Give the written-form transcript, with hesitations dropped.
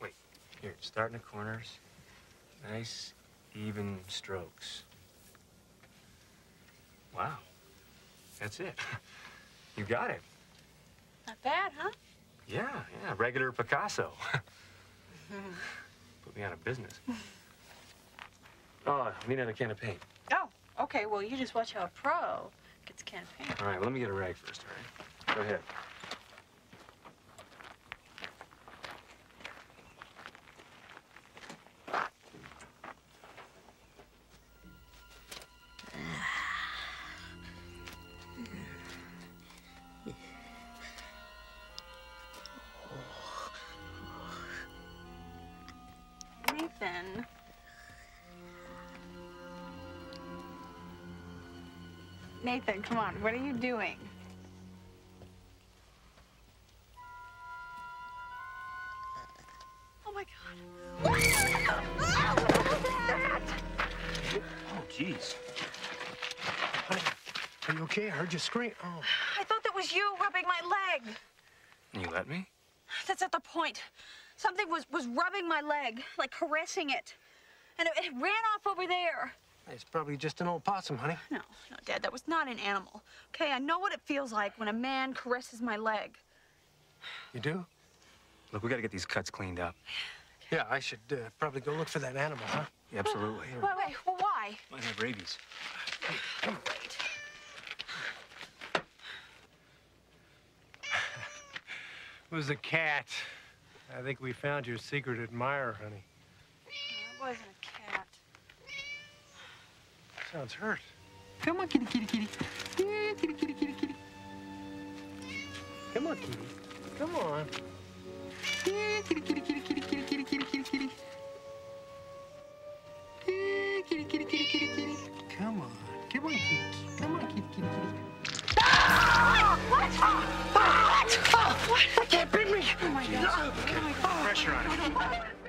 Wait, here, start in the corners. Nice, even strokes. Wow, that's it. You got it. Not bad, huh? Yeah, regular Picasso. Put me out of business. Oh, I need another can of paint. Oh, okay, well, you just watch how a pro gets a can of paint. All right, well, let me get a rag first, all right? Go ahead. Nathan. Nathan, come on, what are you doing? Oh my God. Oh, geez. Honey, are you okay? I heard you scream. Oh. I thought that was you rubbing my leg. You let me? That's not the point. Something was rubbing my leg, like caressing it. And it ran off over there. It's probably just an old possum, honey. No, Dad, that was not an animal. Okay, I know what it feels like when a man caresses my leg. You do? Look, we gotta get these cuts cleaned up. Okay. Yeah, I should probably go look for that animal, huh? Yeah, absolutely. Well, wait, well, why? Might have rabies. Hey, come on. Wait. It was a cat. I think we found your secret admirer, honey. No, it wasn't a cat. Sounds hurt. Come on, kitty, kitty, kitty. Yeah, kitty, kitty, kitty, kitty. Come on, kitty. Come on. Yeah, kitty, kitty, kitty, kitty, kitty, kitty, kitty, kitty, kitty. Yeah, kitty, kitty, kitty, kitty, kitty. Come on. Come on, kitty. Come on, kitty, kitty, kitty. Ah! What? Ah! What? Oh, what? That can't bring me. Oh my God. Oh, pressure on it.